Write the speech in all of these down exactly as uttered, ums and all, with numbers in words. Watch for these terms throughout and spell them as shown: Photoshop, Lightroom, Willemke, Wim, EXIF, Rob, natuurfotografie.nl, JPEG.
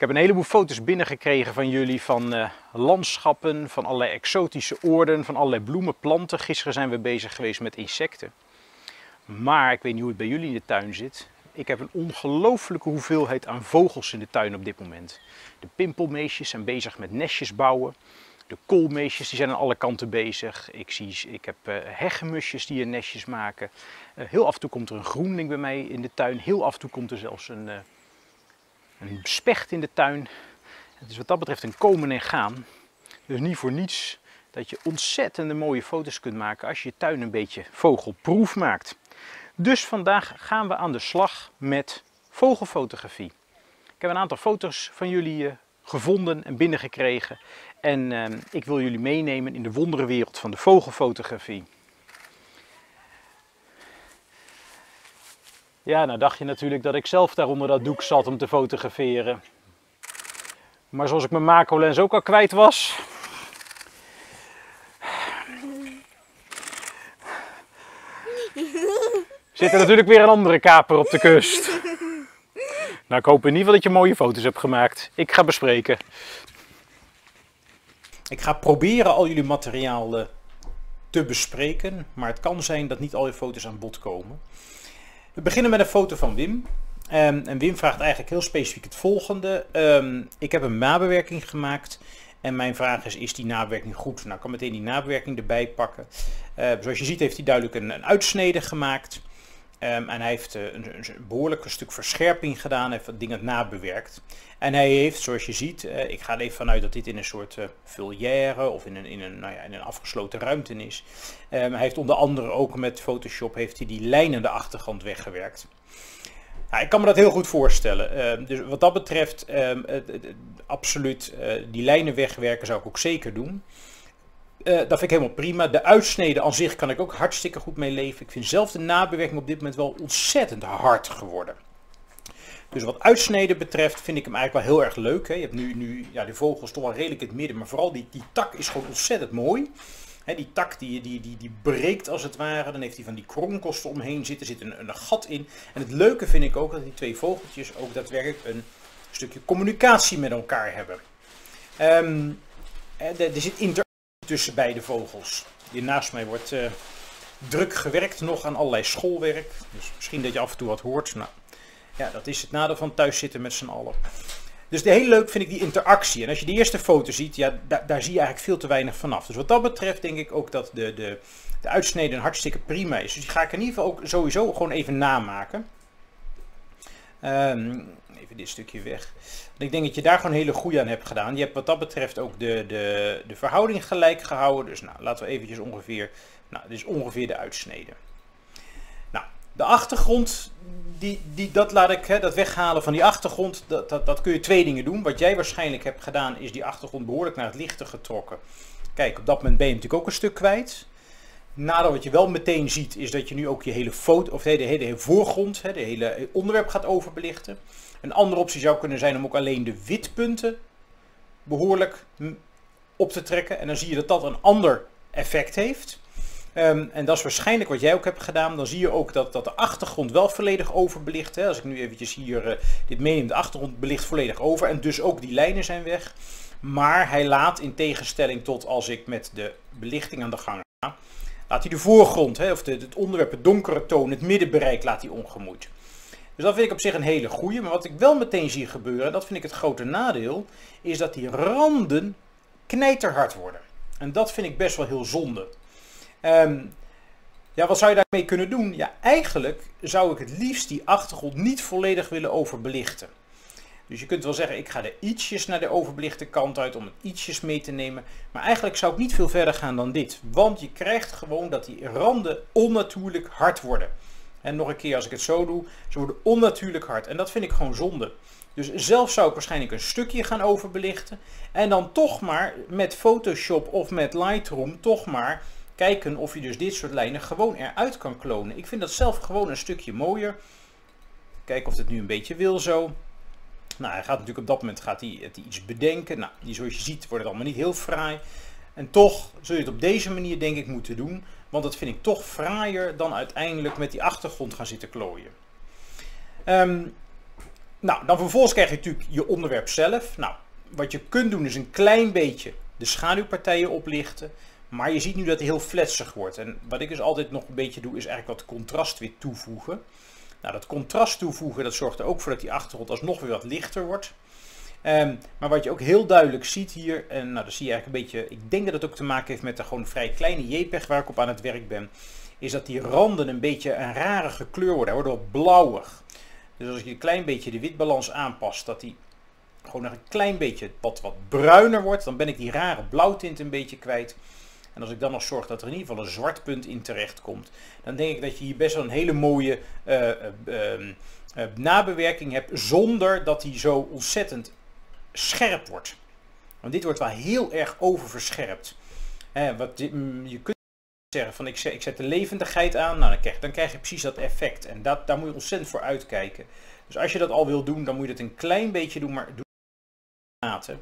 Ik heb een heleboel foto's binnengekregen van jullie van uh, landschappen, van allerlei exotische oorden, van allerlei bloemen, planten. Gisteren zijn we bezig geweest met insecten. Maar ik weet niet hoe het bij jullie in de tuin zit. Ik heb een ongelooflijke hoeveelheid aan vogels in de tuin op dit moment. De pimpelmeesjes zijn bezig met nestjes bouwen. De koolmeesjes die zijn aan alle kanten bezig. Ik, zie, ik heb uh, hegemusjes die hun nestjes maken. Uh, heel af en toe komt er een groenling bij mij in de tuin. Heel af en toe komt er zelfs een, uh, een specht in de tuin. Het is wat dat betreft een komen en gaan. Dus niet voor niets dat je ontzettende mooie foto's kunt maken als je je tuin een beetje vogelproef maakt. Dus vandaag gaan we aan de slag met vogelfotografie. Ik heb een aantal foto's van jullie uh, gevonden en binnengekregen. En eh, ik wil jullie meenemen in de wonderenwereld van de vogelfotografie. Ja, nou dacht je natuurlijk dat ik zelf daar onder dat doek zat om te fotograferen. Maar zoals ik mijn macrolens ook al kwijt was, zit er natuurlijk weer een andere kaper op de kust. Nou, ik hoop in ieder geval dat je mooie foto's hebt gemaakt. Ik ga bespreken. Ik ga proberen al jullie materiaal te bespreken, maar het kan zijn dat niet al je foto's aan bod komen. We beginnen met een foto van Wim. Um, en Wim vraagt eigenlijk heel specifiek het volgende. Um, ik heb een nabewerking gemaakt en mijn vraag is, is die nabewerking goed? Nou, ik kan meteen die nabewerking erbij pakken. Uh, zoals je ziet heeft hij duidelijk een, een uitsnede gemaakt. Um, en hij heeft uh, een, een behoorlijk stuk verscherping gedaan, heeft wat dingen nabewerkt. En hij heeft, zoals je ziet, uh, ik ga er even vanuit dat dit in een soort uh, volière of in een, in, een, nou ja, in een afgesloten ruimte is. Um, hij heeft onder andere ook met Photoshop heeft hij die lijnen aan de achtergrond weggewerkt. Nou, ik kan me dat heel goed voorstellen. Uh, dus wat dat betreft, um, uh, uh, absoluut, uh, die lijnen wegwerken zou ik ook zeker doen. Uh, dat vind ik helemaal prima. De uitsneden aan zich kan ik ook hartstikke goed mee leven. Ik vind zelf de nabewerking op dit moment wel ontzettend hard geworden. Dus wat uitsneden betreft vind ik hem eigenlijk wel heel erg leuk. Hè. Je hebt nu, nu ja, de vogels toch wel redelijk in het midden. Maar vooral die, die tak is gewoon ontzettend mooi. Hè, die tak die, die, die, die breekt als het ware. Dan heeft hij van die kronkels omheen zitten. Er zit een, een gat in. En het leuke vind ik ook dat die twee vogeltjes ook daadwerkelijk een stukje communicatie met elkaar hebben. Um, er, er zit inter tussen beide vogels. Hier naast mij wordt uh, druk gewerkt nog aan allerlei schoolwerk. Dus misschien dat je af en toe wat hoort. Nou, ja, dat is het nadeel van thuis zitten met z'n allen. Dus heel leuk vind ik die interactie. En als je de eerste foto ziet, ja, da daar zie je eigenlijk veel te weinig vanaf. Dus wat dat betreft denk ik ook dat de, de, de uitsnede hartstikke prima is. Dus die ga ik in ieder geval ook sowieso gewoon even namaken. Um, even dit stukje weg. Want ik denk dat je daar gewoon hele goede aan hebt gedaan. Je hebt wat dat betreft ook de, de, de verhouding gelijk gehouden. Dus nou, laten we eventjes ongeveer... Nou, dit is ongeveer de uitsnede. Nou, de achtergrond, die, die, dat laat ik, hè, dat weghalen van die achtergrond, dat, dat, dat kun je twee dingen doen. Wat jij waarschijnlijk hebt gedaan, is die achtergrond behoorlijk naar het lichte getrokken. Kijk, op dat moment ben je natuurlijk ook een stuk kwijt. Nadeel wat je wel meteen ziet is dat je nu ook je hele foto, of de hele, de hele voorgrond, de hele onderwerp gaat overbelichten. Een andere optie zou kunnen zijn om ook alleen de witpunten behoorlijk op te trekken. En dan zie je dat dat een ander effect heeft. Um, en dat is waarschijnlijk wat jij ook hebt gedaan. Dan zie je ook dat, dat de achtergrond wel volledig overbelicht. Hè. Als ik nu eventjes hier uh, dit meeneem, de achtergrond belicht volledig over. En dus ook die lijnen zijn weg. Maar hij laat in tegenstelling tot als ik met de belichting aan de gang ga... Laat hij de voorgrond, hè, of de, het onderwerp, het donkere toon, het middenbereik, laat hij ongemoeid. Dus dat vind ik op zich een hele goeie. Maar wat ik wel meteen zie gebeuren, en dat vind ik het grote nadeel, is dat die randen knijterhard worden. En dat vind ik best wel heel zonde. Um, ja, wat zou je daarmee kunnen doen? Ja, eigenlijk zou ik het liefst die achtergrond niet volledig willen overbelichten. Dus je kunt wel zeggen, ik ga er ietsjes naar de overbelichte kant uit om het ietsjes mee te nemen. Maar eigenlijk zou ik niet veel verder gaan dan dit. Want je krijgt gewoon dat die randen onnatuurlijk hard worden. En nog een keer, als ik het zo doe, ze worden onnatuurlijk hard. En dat vind ik gewoon zonde. Dus zelf zou ik waarschijnlijk een stukje gaan overbelichten. En dan toch maar met Photoshop of met Lightroom toch maar kijken of je dus dit soort lijnen gewoon eruit kan klonen. Ik vind dat zelf gewoon een stukje mooier. Kijk of dit nu een beetje wil zo. Nou, hij gaat natuurlijk op dat moment gaat hij, gaat hij iets bedenken. Nou, die, zoals je ziet wordt het allemaal niet heel fraai. En toch zul je het op deze manier denk ik moeten doen. Want dat vind ik toch fraaier dan uiteindelijk met die achtergrond gaan zitten klooien. Um, Nou, dan vervolgens krijg je natuurlijk je onderwerp zelf. Nou, wat je kunt doen is een klein beetje de schaduwpartijen oplichten. Maar je ziet nu dat het heel fletsig wordt. En wat ik dus altijd nog een beetje doe, is eigenlijk wat contrast weer toevoegen. Nou, dat contrast toevoegen, dat zorgt er ook voor dat die achtergrond alsnog weer wat lichter wordt. Um, maar wat je ook heel duidelijk ziet hier, en nou, dat zie je eigenlijk een beetje, ik denk dat het ook te maken heeft met de gewoon vrij kleine JPEG waar ik op aan het werk ben, is dat die randen een beetje een rarige kleur worden. Hij wordt wel blauwig. Dus als je een klein beetje de witbalans aanpast, dat die gewoon nog een klein beetje wat, wat bruiner wordt, dan ben ik die rare blauwtint een beetje kwijt. En als ik dan nog zorg dat er in ieder geval een zwart punt in terecht komt, dan denk ik dat je hier best wel een hele mooie uh, uh, uh, nabewerking hebt, zonder dat die zo ontzettend scherp wordt. Want dit wordt wel heel erg oververscherpt. He, wat, je kunt zeggen van ik zet, ik zet de levendigheid aan, nou, dan, krijg, dan krijg je precies dat effect. En dat, daar moet je ontzettend voor uitkijken. Dus als je dat al wil doen, dan moet je dat een klein beetje doen, maar doe het in mate.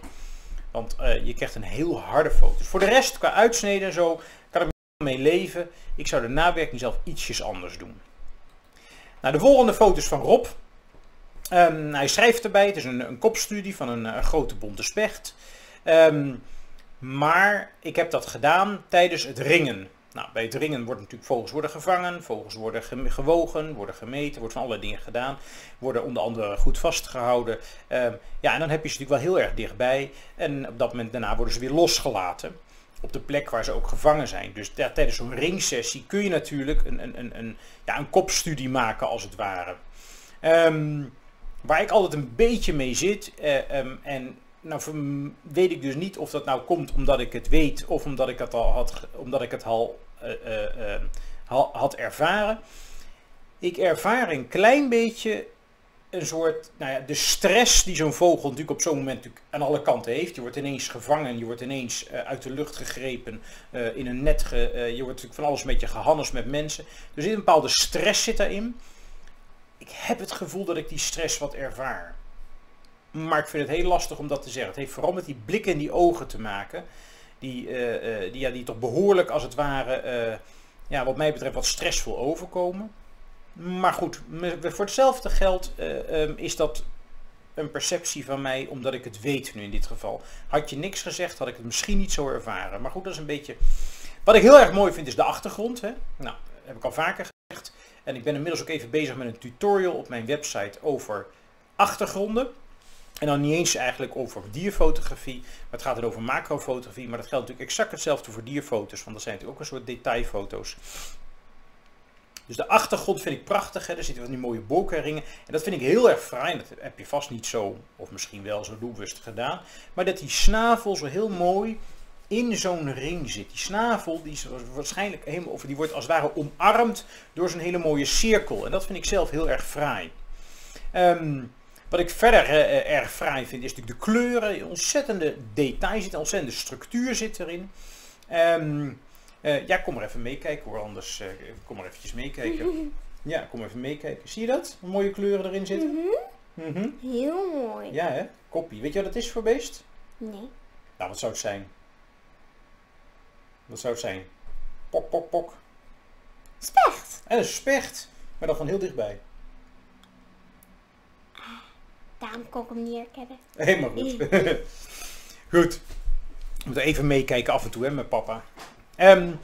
Want uh, je krijgt een heel harde foto. Dus voor de rest, qua uitsneden en zo, kan ik mee leven. Ik zou de nawerking zelf ietsjes anders doen. Nou, de volgende foto's van Rob. Um, hij schrijft erbij, het is een, een kopstudie van een, een grote bonte specht. Um, maar ik heb dat gedaan tijdens het ringen. Nou, bij het ringen worden natuurlijk vogels worden gevangen, vogels worden gewogen, worden gemeten, wordt van allerlei dingen gedaan. Worden onder andere goed vastgehouden. Um, ja, en dan heb je ze natuurlijk wel heel erg dichtbij. En op dat moment daarna worden ze weer losgelaten. Op de plek waar ze ook gevangen zijn. Dus ja, tijdens zo'n ringsessie kun je natuurlijk een, een, een, een, ja, een kopstudie maken als het ware. Um, Waar ik altijd een beetje mee zit, eh, um, en nou weet ik dus niet of dat nou komt omdat ik het weet of omdat ik het al had, omdat ik het al uh, uh, uh, had ervaren. Ik ervaar een klein beetje een soort, nou ja, de stress die zo'n vogel natuurlijk op zo'n moment natuurlijk aan alle kanten heeft. Je wordt ineens gevangen, je wordt ineens uh, uit de lucht gegrepen, uh, in een net, ge, uh, je wordt natuurlijk van alles een beetje gehannes met mensen. Dus een bepaalde stress zit daarin. Ik heb het gevoel dat ik die stress wat ervaar. Maar ik vind het heel lastig om dat te zeggen. Het heeft vooral met die blikken en die ogen te maken. Die, uh, uh, die, ja, die toch behoorlijk als het ware, uh, ja, wat mij betreft, wat stressvol overkomen. Maar goed, voor hetzelfde geld uh, um, is dat een perceptie van mij, omdat ik het weet nu in dit geval. Had je niks gezegd, had ik het misschien niet zo ervaren. Maar goed, dat is een beetje... Wat ik heel erg mooi vind is de achtergrond. Hè? Nou, dat heb ik al vaker gezegd. En ik ben inmiddels ook even bezig met een tutorial op mijn website over achtergronden. En dan niet eens eigenlijk over dierfotografie, maar het gaat er over macrofotografie. Maar dat geldt natuurlijk exact hetzelfde voor dierfoto's, want dat zijn natuurlijk ook een soort detailfoto's. Dus de achtergrond vind ik prachtig, hè? Er zitten van die mooie bolkenringen. En dat vind ik heel erg fraai, en dat heb je vast niet zo, of misschien wel zo doelbewust gedaan. Maar dat die snavel zo heel mooi in zo'n ring zit. Die snavel, die, is waarschijnlijk helemaal, of die wordt als het ware omarmd door zo'n hele mooie cirkel. En dat vind ik zelf heel erg fraai. Um, wat ik verder uh, erg fraai vind is natuurlijk de kleuren. Ontzettende detail zit, ontzettende structuur zit erin. Um, uh, ja, kom maar even meekijken hoor, anders uh, kom maar eventjes meekijken. Ja, kom even meekijken. Zie je dat? Hoe mooie kleuren erin zitten. Mm-hmm. Mm-hmm. Heel mooi. Ja hè, koppie. Weet je wat dat is voor beest? Nee. Nou, wat zou het zijn? Wat zou het zijn? Pok, pok, pok. Specht. En een specht, maar dan van heel dichtbij. Ah, daarom kon ik hem niet herkennen. Helemaal goed. Goed. Ik moet even meekijken af en toe hè, met papa. Um,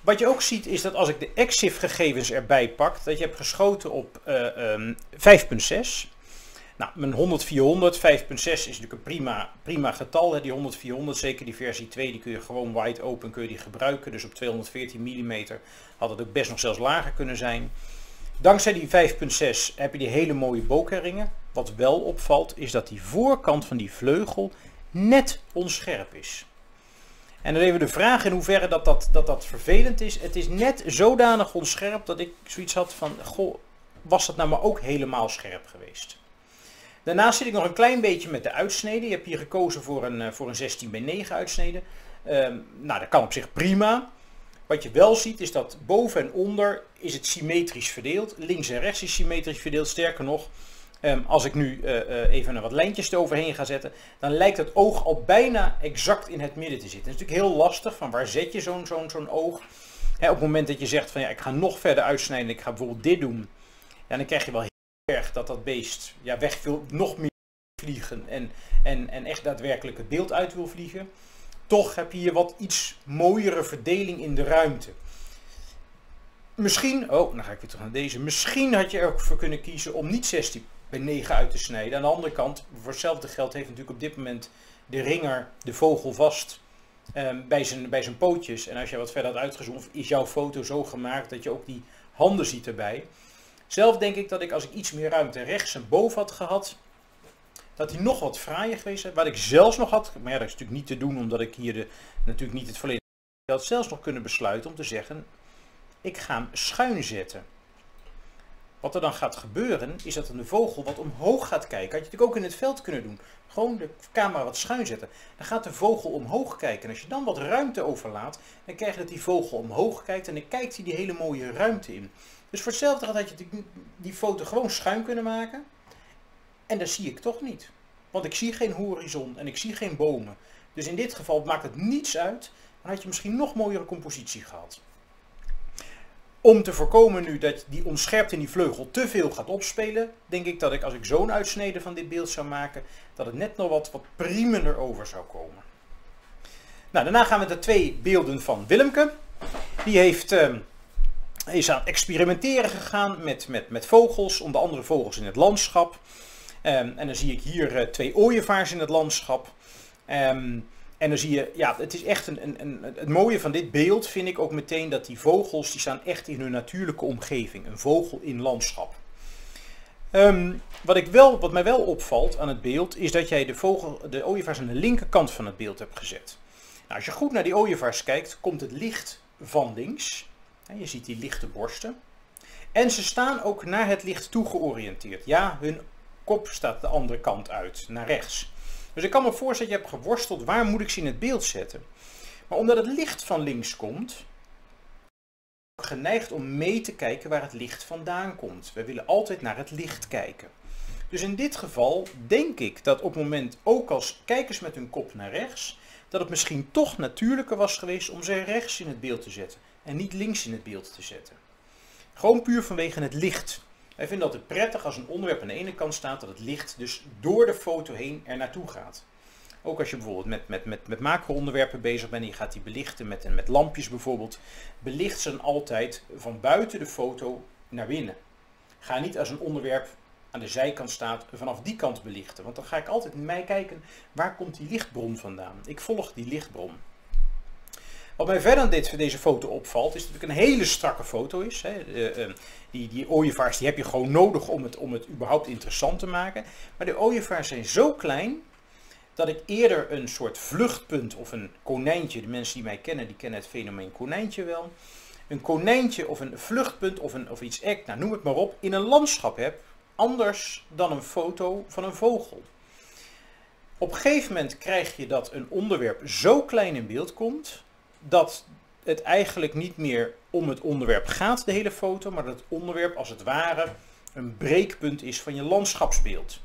wat je ook ziet is dat als ik de EXIF gegevens erbij pak, dat je hebt geschoten op uh, um, vijf komma zes. Nou, mijn honderd vierhonderd, vijf komma zes is natuurlijk een prima, prima getal. Hè? Die honderd vierhonderd, zeker die versie twee, die kun je gewoon wide open kun je die gebruiken. Dus op tweehonderdveertien millimeter had het ook best nog zelfs lager kunnen zijn. Dankzij die vijf komma zes heb je die hele mooie bolkenringen. Wat wel opvalt is dat die voorkant van die vleugel net onscherp is. En dan even de vraag in hoeverre dat dat, dat, dat vervelend is. Het is net zodanig onscherp dat ik zoiets had van, goh, was dat nou maar ook helemaal scherp geweest? Daarnaast zit ik nog een klein beetje met de uitsneden. Je hebt hier gekozen voor een, voor een zestien bij negen uitsnede. Um, nou, dat kan op zich prima. Wat je wel ziet is dat boven en onder is het symmetrisch verdeeld. Links en rechts is symmetrisch verdeeld. Sterker nog, um, als ik nu uh, uh, even wat lijntjes eroverheen ga zetten, dan lijkt het oog al bijna exact in het midden te zitten. Het is natuurlijk heel lastig van waar zet je zo'n zo'n zo'n oog. He, op het moment dat je zegt van ja, ik ga nog verder uitsnijden, ik ga bijvoorbeeld dit doen. Ja, dan krijg je wel heel erg dat dat beest ja, weg wil, nog meer vliegen en, en, en echt daadwerkelijk het beeld uit wil vliegen. Toch heb je hier wat iets mooiere verdeling in de ruimte. Misschien, oh, dan ga ik weer terug naar deze. Misschien had je er ook voor kunnen kiezen om niet zestien bij negen uit te snijden. Aan de andere kant, voor hetzelfde geld heeft natuurlijk op dit moment de ringer, de vogel vast eh, bij zijn, bij zijn pootjes. En als je wat verder had uitgezoomd, is jouw foto zo gemaakt dat je ook die handen ziet erbij. Zelf denk ik dat ik als ik iets meer ruimte rechts en boven had gehad, dat hij nog wat fraaier geweest had. Wat ik zelfs nog had, maar ja, dat is natuurlijk niet te doen omdat ik hier de, natuurlijk niet het verleden had, zelfs nog kunnen besluiten om te zeggen, ik ga hem schuin zetten. Wat er dan gaat gebeuren, is dat een vogel wat omhoog gaat kijken. Had je natuurlijk ook in het veld kunnen doen. Gewoon de camera wat schuin zetten. Dan gaat de vogel omhoog kijken. En als je dan wat ruimte overlaat, dan krijg je dat die vogel omhoog kijkt. En dan kijkt hij die hele mooie ruimte in. Dus voor hetzelfde had je die, die foto gewoon schuin kunnen maken. En dat zie ik toch niet. Want ik zie geen horizon en ik zie geen bomen. Dus in dit geval maakt het niets uit. Dan had je misschien nog mooiere compositie gehad. Om te voorkomen nu dat die onscherpte in die vleugel te veel gaat opspelen, denk ik dat ik als ik zo'n uitsnede van dit beeld zou maken, dat het net nog wat, wat priemender over zou komen. Nou, daarna gaan we naar twee beelden van Willemke. Die heeft, eh, is aan het experimenteren gegaan met, met, met vogels, onder andere vogels in het landschap. Eh, en dan zie ik hier eh, twee ooievaars in het landschap. Eh, En dan zie je, ja, het is echt een, een, een, het mooie van dit beeld vind ik ook meteen dat die vogels, die staan echt in hun natuurlijke omgeving. Een vogel in landschap. Um, wat, ik wel, wat mij wel opvalt aan het beeld, is dat jij de, vogel, de ooievaars aan de linkerkant van het beeld hebt gezet. Nou, als je goed naar die ooievaars kijkt, komt het licht van links. Je ziet die lichte borsten. En ze staan ook naar het licht toe georiënteerd. Ja, hun kop staat de andere kant uit, naar rechts. Dus ik kan me voorstellen, je hebt geworsteld, waar moet ik ze in het beeld zetten? Maar omdat het licht van links komt, ben ik geneigd om mee te kijken waar het licht vandaan komt. We willen altijd naar het licht kijken. Dus in dit geval denk ik dat op het moment, ook als kijkers met hun kop naar rechts, dat het misschien toch natuurlijker was geweest om ze rechts in het beeld te zetten. En niet links in het beeld te zetten. Gewoon puur vanwege het licht. Wij vinden dat het prettig als een onderwerp aan de ene kant staat, dat het licht dus door de foto heen er naartoe gaat. Ook als je bijvoorbeeld met, met, met, met macro-onderwerpen bezig bent en je gaat die belichten met, met lampjes bijvoorbeeld, belicht ze dan altijd van buiten de foto naar binnen. Ga niet als een onderwerp aan de zijkant staat vanaf die kant belichten, want dan ga ik altijd naar mij kijken, waar komt die lichtbron vandaan? Ik volg die lichtbron. Wat mij verder aan dit, deze foto opvalt, is dat het een hele strakke foto is. Hè. Die, die ooievaars die heb je gewoon nodig om het, om het überhaupt interessant te maken. Maar de ooievaars zijn zo klein dat ik eerder een soort vluchtpunt of een konijntje, de mensen die mij kennen, die kennen het fenomeen konijntje wel. Een konijntje of een vluchtpunt of, een, of iets echt, nou noem het maar op, in een landschap heb, anders dan een foto van een vogel. Op een gegeven moment krijg je dat een onderwerp zo klein in beeld komt, dat het eigenlijk niet meer om het onderwerp gaat, de hele foto, maar dat het onderwerp als het ware een breekpunt is van je landschapsbeeld.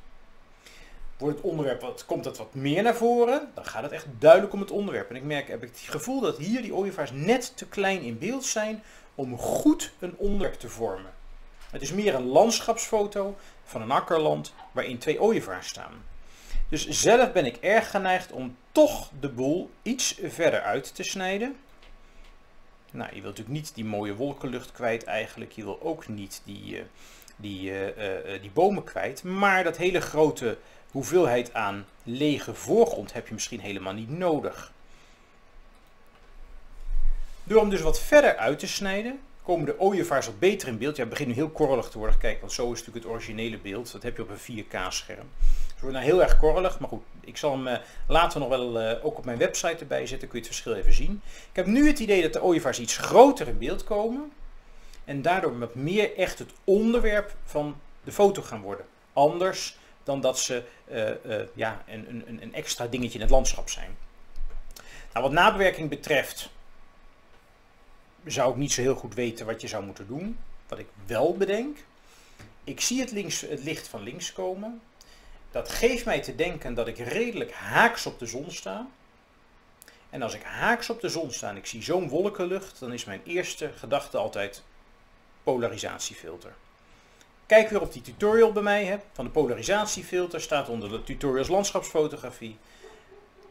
Wordt het onderwerp wat, komt dat wat meer naar voren, dan gaat het echt duidelijk om het onderwerp. En ik merk, heb ik het gevoel dat hier die ooievaars net te klein in beeld zijn om goed een onderwerp te vormen. Het is meer een landschapsfoto van een akkerland waarin twee ooievaars staan. Dus zelf ben ik erg geneigd om toch de boel iets verder uit te snijden. Nou, je wilt natuurlijk niet die mooie wolkenlucht kwijt eigenlijk. Je wil ook niet die, die, die, die bomen kwijt. Maar dat hele grote hoeveelheid aan lege voorgrond heb je misschien helemaal niet nodig. Door hem dus wat verder uit te snijden, komen de ooievaars wat beter in beeld. Ja, het begint nu heel korrelig te worden. Kijk, want zo is natuurlijk het originele beeld. Dat heb je op een vier K scherm. Het wordt nou heel erg korrelig, maar goed, ik zal hem later nog wel ook op mijn website erbij zetten, kun je het verschil even zien. Ik heb nu het idee dat de ooievaars iets groter in beeld komen en daardoor wat meer echt het onderwerp van de foto gaan worden. Anders dan dat ze uh, uh, ja, een, een, een extra dingetje in het landschap zijn. Nou, wat nabewerking betreft zou ik niet zo heel goed weten wat je zou moeten doen. Wat ik wel bedenk, ik zie het, links, het licht van links komen. Dat geeft mij te denken dat ik redelijk haaks op de zon sta. En als ik haaks op de zon sta en ik zie zo'n wolkenlucht, dan is mijn eerste gedachte altijd polarisatiefilter. Kijk weer op die tutorial bij mij, hè, van de polarisatiefilter, staat onder de tutorials landschapsfotografie.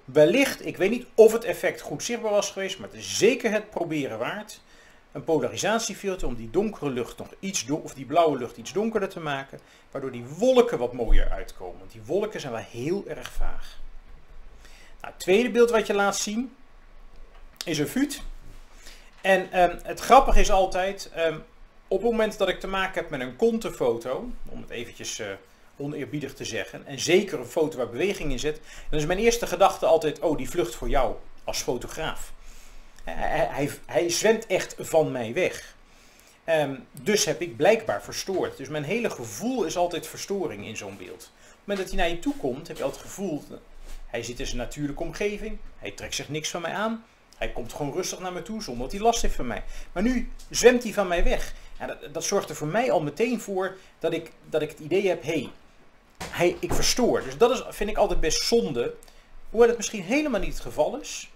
Wellicht, ik weet niet of het effect goed zichtbaar was geweest, maar het is zeker het proberen waard. Een polarisatiefilter om die donkere lucht nog iets do- of die blauwe lucht iets donkerder te maken, waardoor die wolken wat mooier uitkomen. Want die wolken zijn wel heel erg vaag. Nou, het tweede beeld wat je laat zien is een vuut. En um, het grappige is altijd, um, op het moment dat ik te maken heb met een contenfoto, om het eventjes uh, oneerbiedig te zeggen, en zeker een foto waar beweging in zit, dan is mijn eerste gedachte altijd, oh, die vlucht voor jou als fotograaf. Hij, hij, hij zwemt echt van mij weg. Um, dus heb ik blijkbaar verstoord. Dus mijn hele gevoel is altijd verstoring in zo'n beeld. Op het moment dat hij naar je toe komt, heb je al het gevoel, hij zit in zijn natuurlijke omgeving, hij trekt zich niks van mij aan, hij komt gewoon rustig naar me toe zonder dat hij last heeft van mij. Maar nu zwemt hij van mij weg. Ja, dat, dat zorgt er voor mij al meteen voor dat ik, dat ik het idee heb, hé, hey, hey, ik verstoor. Dus dat is, vind ik altijd best zonde. Hoewel het misschien helemaal niet het geval is,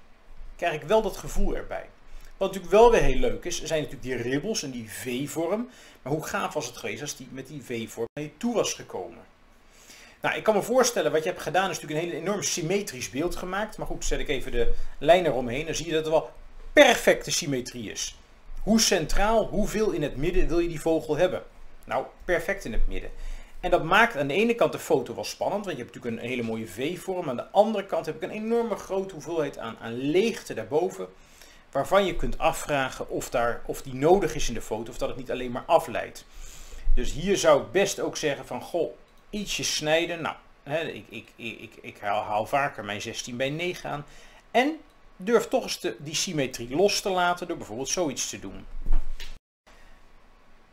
krijg ik wel dat gevoel erbij. Wat natuurlijk wel weer heel leuk is, zijn natuurlijk die ribbels en die V-vorm. Maar hoe gaaf was het geweest als die met die V-vorm naar je toe was gekomen? Nou, ik kan me voorstellen, wat je hebt gedaan is natuurlijk een heel enorm symmetrisch beeld gemaakt. Maar goed, zet ik even de lijn eromheen, dan zie je dat er wel perfecte symmetrie is. Hoe centraal, hoeveel in het midden wil je die vogel hebben? Nou, perfect in het midden. En dat maakt aan de ene kant de foto wel spannend, want je hebt natuurlijk een hele mooie V-vorm. Aan de andere kant heb ik een enorme grote hoeveelheid aan, aan leegte daarboven, waarvan je kunt afvragen of, daar, of die nodig is in de foto, of dat het niet alleen maar afleidt. Dus hier zou ik best ook zeggen van, goh, ietsje snijden. Nou, hè, ik, ik, ik, ik, ik haal, haal vaker mijn zestien bij negen aan. En durf toch eens te, die symmetrie los te laten door bijvoorbeeld zoiets te doen.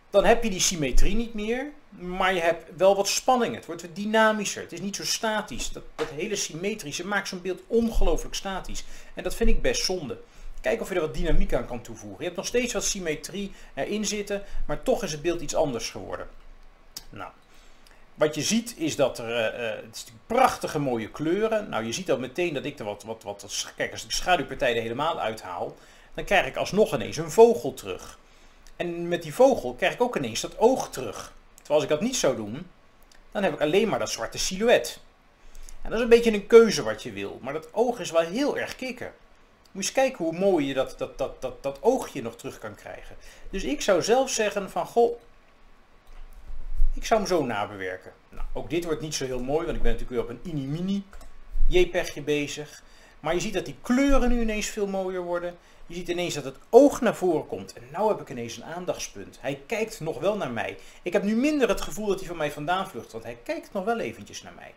Dan heb je die symmetrie niet meer, maar je hebt wel wat spanning. Het wordt wat dynamischer, het is niet zo statisch. Dat, dat hele symmetrische maakt zo'n beeld ongelooflijk statisch. En dat vind ik best zonde. Kijk of je er wat dynamiek aan kan toevoegen. Je hebt nog steeds wat symmetrie erin zitten, maar toch is het beeld iets anders geworden. Nou, wat je ziet is dat er uh, het is prachtige mooie kleuren. Nou, je ziet al meteen dat ik er wat, wat, wat... Kijk, als ik de schaduwpartij er helemaal uithaal, dan krijg ik alsnog ineens een vogel terug. En met die vogel krijg ik ook ineens dat oog terug. Terwijl als ik dat niet zou doen, dan heb ik alleen maar dat zwarte silhouet. En dat is een beetje een keuze wat je wil. Maar dat oog is wel heel erg kicken. Moet je eens kijken hoe mooi je dat, dat, dat, dat, dat oogje nog terug kan krijgen. Dus ik zou zelf zeggen van, goh, ik zou hem zo nabewerken. Nou, ook dit wordt niet zo heel mooi, want ik ben natuurlijk weer op een inimini JPEGje bezig. Maar je ziet dat die kleuren nu ineens veel mooier worden. Je ziet ineens dat het oog naar voren komt. En nu heb ik ineens een aandachtspunt. Hij kijkt nog wel naar mij. Ik heb nu minder het gevoel dat hij van mij vandaan vlucht, want hij kijkt nog wel eventjes naar mij.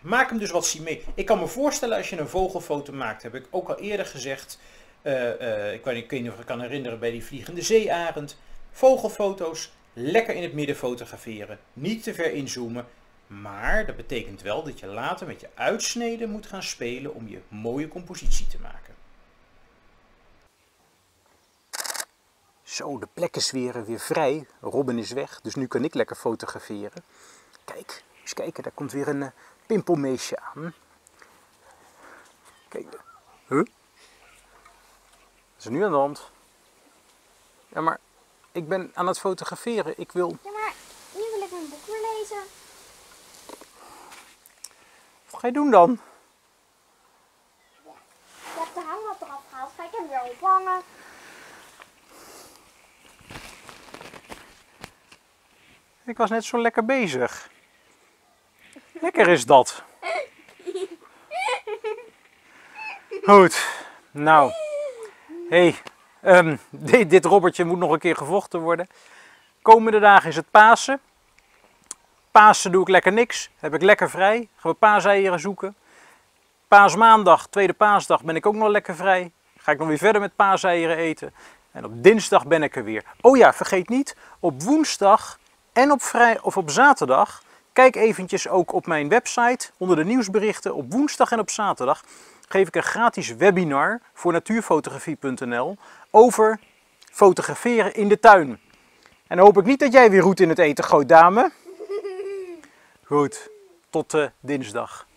Maak hem dus wat symmetrisch. Ik kan me voorstellen, als je een vogelfoto maakt, heb ik ook al eerder gezegd, uh, uh, ik weet niet of ik kan herinneren bij die vliegende zeearend, vogelfoto's lekker in het midden fotograferen, niet te ver inzoomen. Maar dat betekent wel dat je later met je uitsneden moet gaan spelen om je mooie compositie te maken. Zo, de plekken zweren weer vrij. Robin is weg, dus nu kan ik lekker fotograferen. Kijk, eens kijken, daar komt weer een uh, pimpelmeesje aan. Kijk, huh? Wat is er nu aan de hand? Ja, maar ik ben aan het fotograferen, ik wil... Ja, maar nu wil ik mijn boek weer lezen. Wat ga je doen dan? Ja, ik heb de hangmat eraf gehaald, ga ik hem weer ophangen. Ik was net zo lekker bezig. Lekker is dat. Goed, nou. Hey, um, dit, dit robbertje moet nog een keer gevochten worden. Komende dagen is het Pasen. Pasen doe ik lekker niks, heb ik lekker vrij. Gaan we paaseieren zoeken. Paasmaandag, tweede paasdag, ben ik ook nog lekker vrij. Ga ik nog weer verder met paaseieren eten. En op dinsdag ben ik er weer. Oh ja, vergeet niet, op woensdag en op, vrij, of op zaterdag, kijk eventjes ook op mijn website, onder de nieuwsberichten, op woensdag en op zaterdag, geef ik een gratis webinar voor natuurfotografie punt n l over fotograferen in de tuin. En dan hoop ik niet dat jij weer roet in het eten gooit, dame. Goed, tot uh, dinsdag.